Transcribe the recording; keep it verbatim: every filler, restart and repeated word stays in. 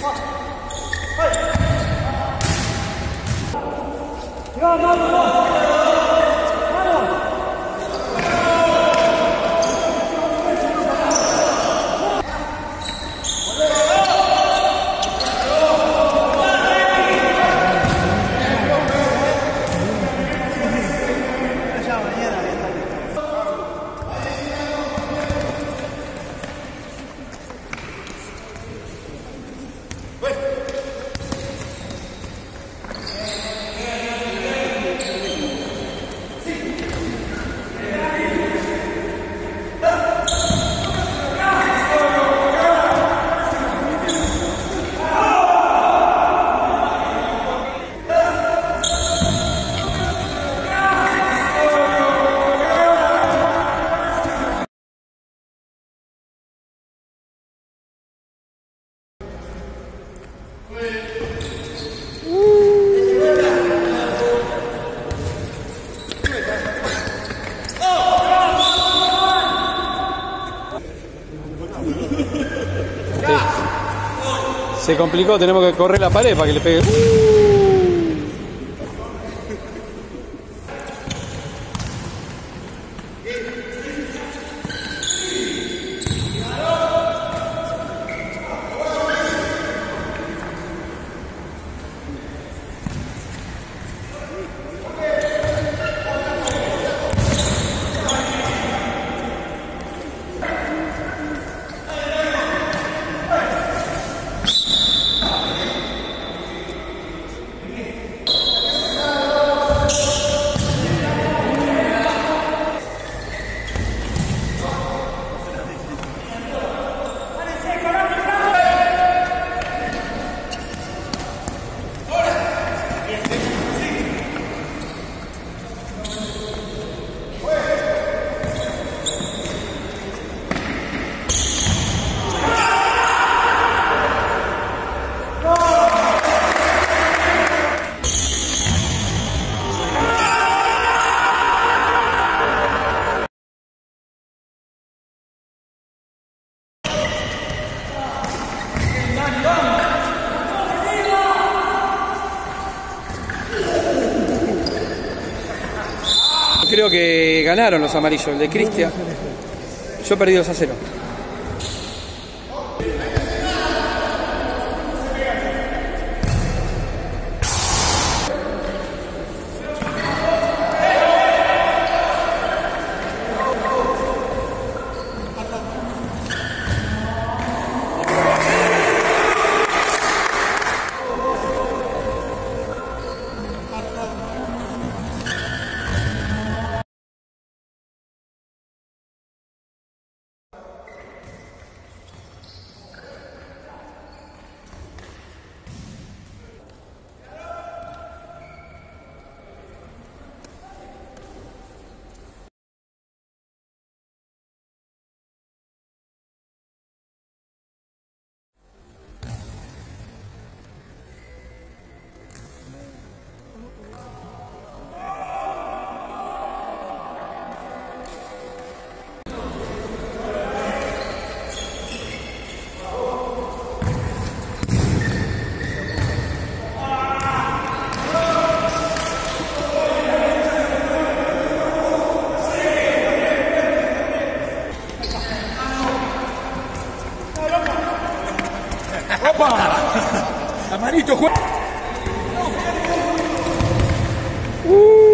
No, no, no, no. Se complicó, tenemos que correr la pared para que le pegue. Creo que ganaron los amarillos, el de Cristian. Yo perdí dos a cero. ¡Amarito, juega! Uh.